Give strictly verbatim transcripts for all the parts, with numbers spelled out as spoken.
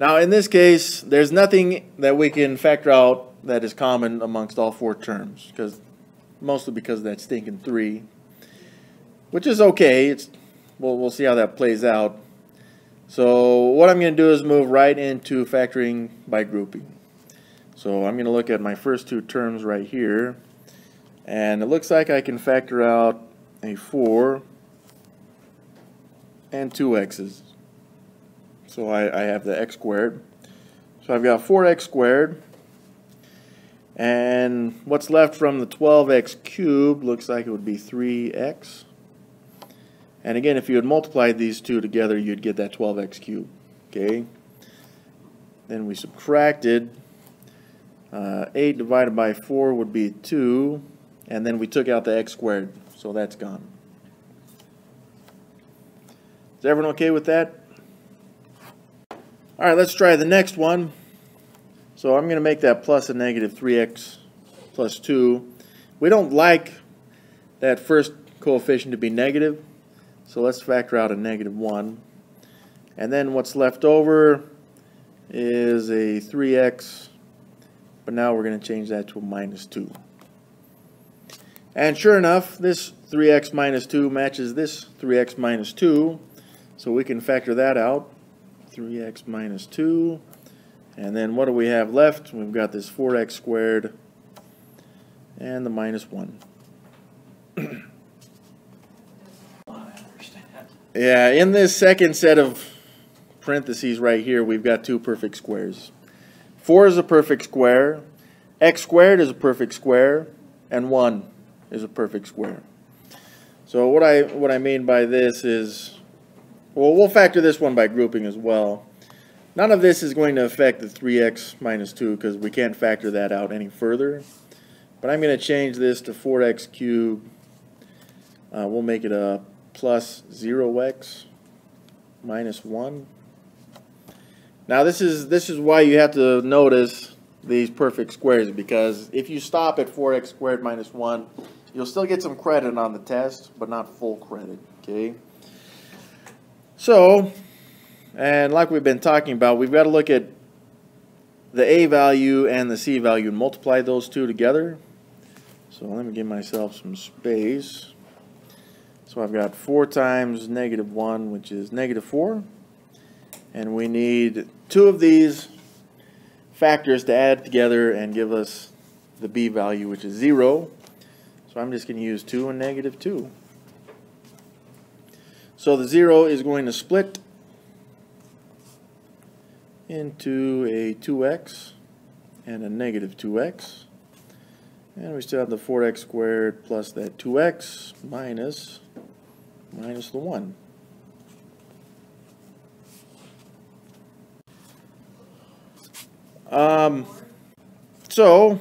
Now, in this case, there's nothing that we can factor out that is common amongst all four terms, because mostly because of that stinking three, which is okay. It's we'll, we'll see how that plays out. So what I'm going to do is move right into factoring by grouping. So I'm going to look at my first two terms right here, and it looks like I can factor out a four and two x's. So I, I have the x squared. So I've got four x squared. And what's left from the twelve x cubed looks like it would be three x. And again, if you had multiplied these two together, you'd get that twelve x cubed. Okay. Then we subtracted. Uh, eight divided by four would be two. And then we took out the x squared. So that's gone. Is everyone okay with that? Alright, let's try the next one. So I'm going to make that plus a negative three x plus two. We don't like that first coefficient to be negative, so let's factor out a negative one. And then what's left over is a three x, but now we're going to change that to a minus two. And sure enough, this three x minus two matches this three x minus two, so we can factor that out. three x minus two, and then what do we have left? We've got this four x squared and the minus one. Yeah, in this second set of parentheses right here, we've got two perfect squares. four is a perfect square, x squared is a perfect square, and one is a perfect square. So what I what I mean by this is, well, we'll factor this one by grouping as well. None of this is going to affect the three x minus two because we can't factor that out any further. But I'm going to change this to four x cubed. Uh, we'll make it a plus zero x minus one. Now this is, this is why you have to notice these perfect squares, because if you stop at four x squared minus one, you'll still get some credit on the test, but not full credit. Okay? So, and like we've been talking about, we've got to look at the a value and the c value and multiply those two together. So let me give myself some space. So I've got four times negative one, which is negative four. And we need two of these factors to add together and give us the b value, which is zero. So I'm just going to use two and negative two. So the zero is going to split into a two x and a negative two x. And we still have the four x squared plus that two x minus, minus the one. Um, so,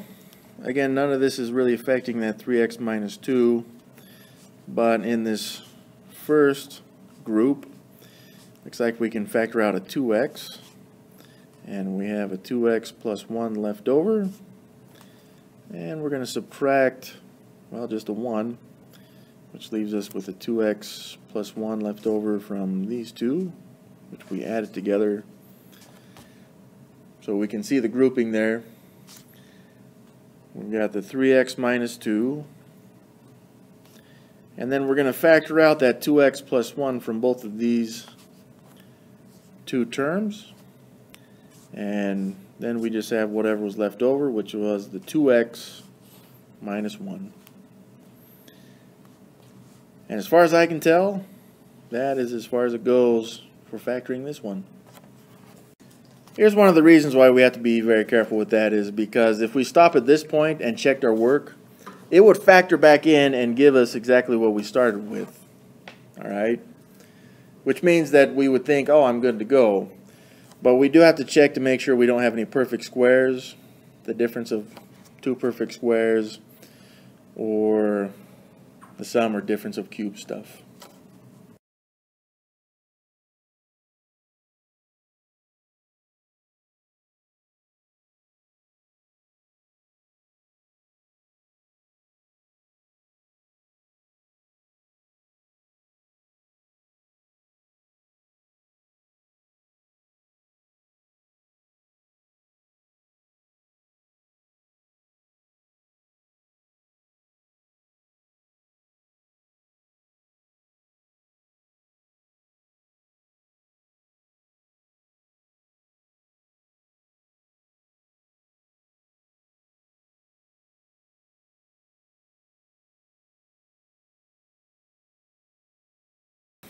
again, none of this is really affecting that three x minus two. But in this first group, looks like we can factor out a two x, and we have a two x plus one left over, and we're going to subtract, well, just a one, which leaves us with a two x plus one left over from these two, which we added together, so we can see the grouping there. We've got the three x minus two, and then we're going to factor out that two x plus one from both of these two terms. And then we just have whatever was left over, which was the two x minus one. And as far as I can tell, that is as far as it goes for factoring this one. Here's one of the reasons why we have to be very careful with that, is because if we stop at this point and checked our work, it would factor back in and give us exactly what we started with. All right? Which means that we would think, oh, I'm good to go. But we do have to check to make sure we don't have any perfect squares, the difference of two perfect squares, or the sum or difference of cube stuff.